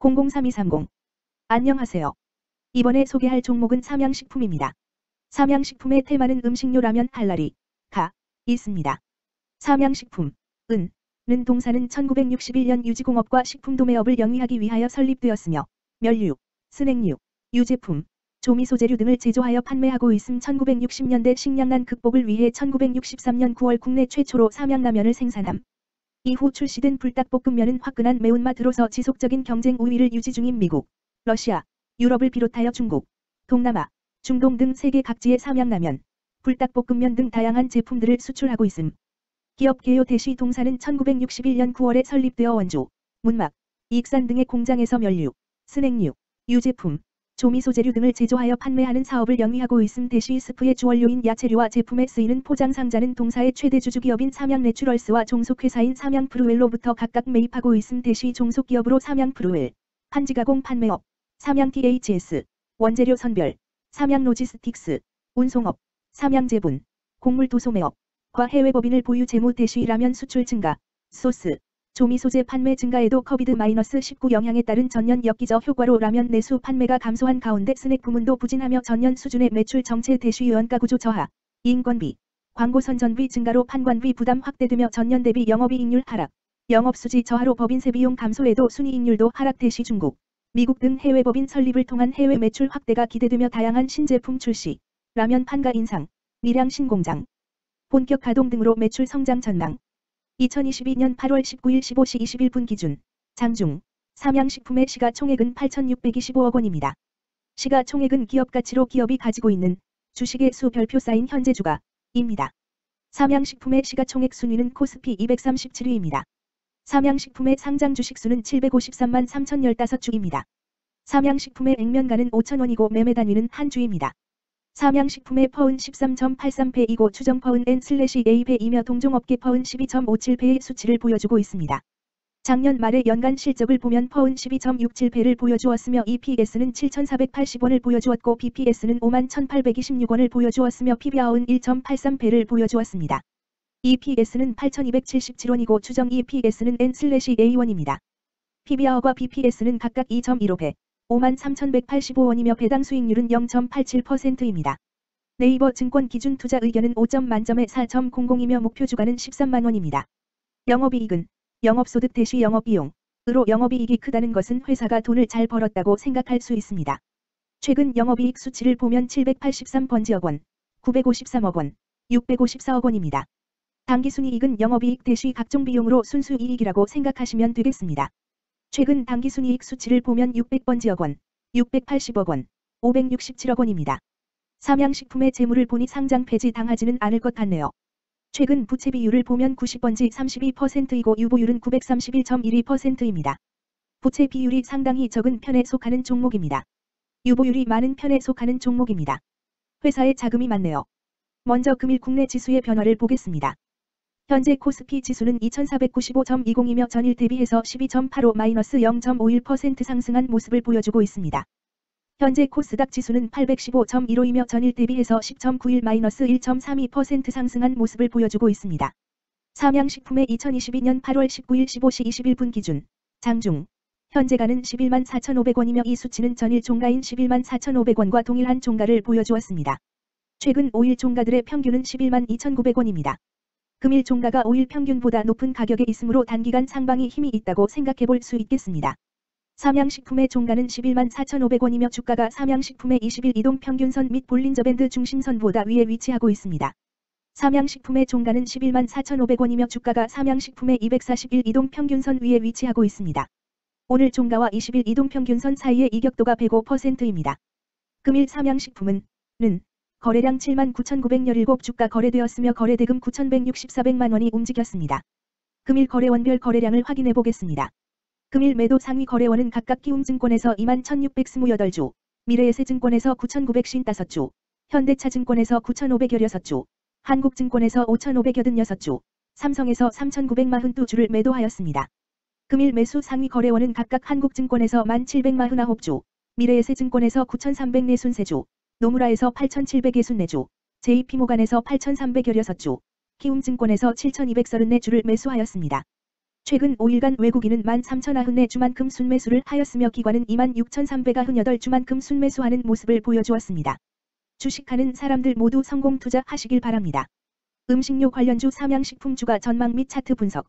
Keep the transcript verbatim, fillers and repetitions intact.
공공삼이삼공. 안녕하세요. 이번에 소개할 종목은 삼양식품입니다. 삼양식품의 테마는 음식료 라면 할라리, 가, 있습니다. 삼양식품, 은, 는 동사는 천구백육십일 년 유지공업과 식품도매업을 영위하기 위하여 설립되었으며, 멸류, 스낵류, 유제품, 조미소재류 등을 제조하여 판매하고 있음. 천구백육십 년대 식량난 극복을 위해 천구백육십삼 년 구월 국내 최초로 삼양라면을 생산함. 이후 출시된 불닭볶음면은 화끈한 매운맛으로서 지속적인 경쟁 우위를 유지 중인 미국, 러시아, 유럽을 비롯하여 중국, 동남아, 중동 등 세계 각지의 삼양라면, 불닭볶음면 등 다양한 제품들을 수출하고 있음. 기업 개요 대시 동사는 천구백육십일 년 구월에 설립되어 원주, 문막, 익산 등의 공장에서 멸류, 스낵류, 유제품, 조미소재류 등을 제조하여 판매하는 사업을 영위하고 있음. 대시 스프의 주원료인 야채류와 제품에 쓰이는 포장상자는 동사의 최대 주주기업인 삼양내추럴스와 종속회사인 삼양프로엘로부터 각각 매입하고 있음. 대시 종속기업으로 삼양프로엘, 한지가공 판매업, 삼양 티에이치에스, 원재료 선별, 삼양로지스틱스, 운송업, 삼양제분, 곡물도소매업과 해외법인을 보유. 재무 대시 라면 수출 증가, 소스, 조미소재 판매 증가에도 코비드 십구 영향에 따른 전년 역기저 효과로 라면 내수 판매가 감소한 가운데 스낵 부문도 부진하며 전년 수준의 매출 정체. 대시 유연가 구조 저하, 인건비, 광고 선전비 증가로 판관비 부담 확대되며 전년 대비 영업이익률 하락, 영업수지 저하로 법인세 비용 감소에도 순이익률도 하락. 대시 중국, 미국 등 해외법인 설립을 통한 해외 매출 확대가 기대되며 다양한 신제품 출시, 라면 판가 인상, 미량 신공장, 본격 가동 등으로 매출 성장 전망. 이천이십이 년 팔월 십구 일 열다섯 시 이십일 분 기준 장중 삼양식품의 시가총액은 팔천육백이십오억 원입니다. 시가총액은 기업가치로 기업이 가지고 있는 주식의 수 별표 쌓인 현재 주가입니다. 삼양식품의 시가총액 순위는 코스피 이백삼십칠 위입니다. 삼양식품의 상장 주식수는 칠백오십삼만 삼천십오 주입니다. 삼양식품의 액면가는 오천 원이고 매매 단위는 한 주입니다. 삼양식품의 퍼은 십삼 점 팔삼 배이고 추정 퍼은 엔 에이 배이며 동종업계 퍼은 십이 점 오칠 배의 수치를 보여주고 있습니다. 작년 말의 연간 실적을 보면 퍼은 십이 점 육칠 배를 보여주었으며 이피에스는 칠천사백팔십 원을 보여주었고 비피에스는 오만 천팔백이십육 원을 보여주었으며 피비알은 일 점 팔삼 배를 보여주었습니다. 이피에스는 팔천이백칠십칠 원이고 추정 이피에스는 엔 에이 원입니다. 피비알과 비피에스는 각각 이 점 일오 배. 오만 삼천백팔십오 원이며 배당 수익률은 영 점 팔칠 퍼센트입니다. 네이버 증권 기준 투자 의견은 오 점 만점에 사 점 공공이며 목표 주가는 십삼만 원입니다. 영업이익은 영업소득 대시 영업비용으로 영업이익이 크다는 것은 회사가 돈을 잘 벌었다고 생각할 수 있습니다. 최근 영업이익 수치를 보면 칠백팔십삼 번지억 원, 구백오십삼억 원, 육백오십사억 원입니다. 당기순이익은 영업이익 대시 각종 비용으로 순수이익이라고 생각하시면 되겠습니다. 최근 당기순이익 수치를 보면 육백 번지억 원, 육백팔십억 원, 오백육십칠억 원입니다. 삼양식품의 재물을 보니 상장 폐지 당하지는 않을 것 같네요. 최근 부채 비율을 보면 구십 번지 삼십이 퍼센트이고 유보율은 구백삼십일 점 일이 퍼센트입니다. 부채 비율이 상당히 적은 편에 속하는 종목입니다. 유보율이 많은 편에 속하는 종목입니다. 회사의 자금이 많네요. 먼저 금일 국내 지수의 변화를 보겠습니다. 현재 코스피 지수는 이천사백구십오 점 이공이며 전일 대비해서 십이 점 팔오 영 점 오일 퍼센트 상승한 모습을 보여주고 있습니다. 현재 코스닥 지수는 팔백십오 점 일오이며 전일 대비해서 십 점 구일 일 점 삼이 퍼센트 상승한 모습을 보여주고 있습니다. 삼양식품의 이천이십이 년 팔월 십구 일 열다섯 시 이십일 분 기준 장중 현재가는 십일만 사천오백 원이며 이 수치는 전일 종가인 십일만 사천오백 원과 동일한 종가를 보여주었습니다. 최근 오 일 종가들의 평균은 십일만 이천구백 원입니다. 금일 종가가 오 일 평균보다 높은 가격에 있으므로 단기간 상방이 힘이 있다고 생각해 볼 수 있겠습니다. 삼양식품의 종가는 십일만 사천오백 원이며 주가가 삼양식품의 이십 일 이동 평균선 및 볼린저밴드 중심선보다 위에 위치하고 있습니다. 삼양식품의 종가는 십일만 사천오백 원이며 주가가 삼양식품의 이백사십 일 이동 평균선 위에 위치하고 있습니다. 오늘 종가와 이십 일 이동 평균선 사이의 이격도가 백오 퍼센트입니다. 금일 삼양식품은 는 거래량 칠만 구천구백십칠, 주가 거래되었으며 거래대금 구천백육십사백만 원이 움직였습니다. 금일 거래원별 거래량을 확인해 보겠습니다. 금일 매도 상위 거래원은 각각 키움증권에서 이만 천육백이십팔 주, 미래에셋증권에서 구천구백오십오 주, 현대차증권에서 구천오백십육 주, 한국증권에서 오천오백팔십육 주, 삼성에서 삼천구백사십이 주를 매도하였습니다. 금일 매수 상위 거래원은 각각 한국증권에서 만 칠백사십구 주, 미래에셋증권에서 구천삼백사십삼 주, 노무라에서 팔천칠백육십사 주, 제이피모간에서 팔천삼백십육 주, 키움증권에서 칠천이백삼십사 주를 매수하였습니다. 최근 오 일간 외국인은 만 삼천구백구십사 주만큼 순매수를 하였으며 기관은 이만 육천삼백구십팔 주만큼 순매수하는 모습을 보여주었습니다. 주식하는 사람들 모두 성공 투자하시길 바랍니다. 음식료 관련주 삼양식품 주가 전망 및 차트 분석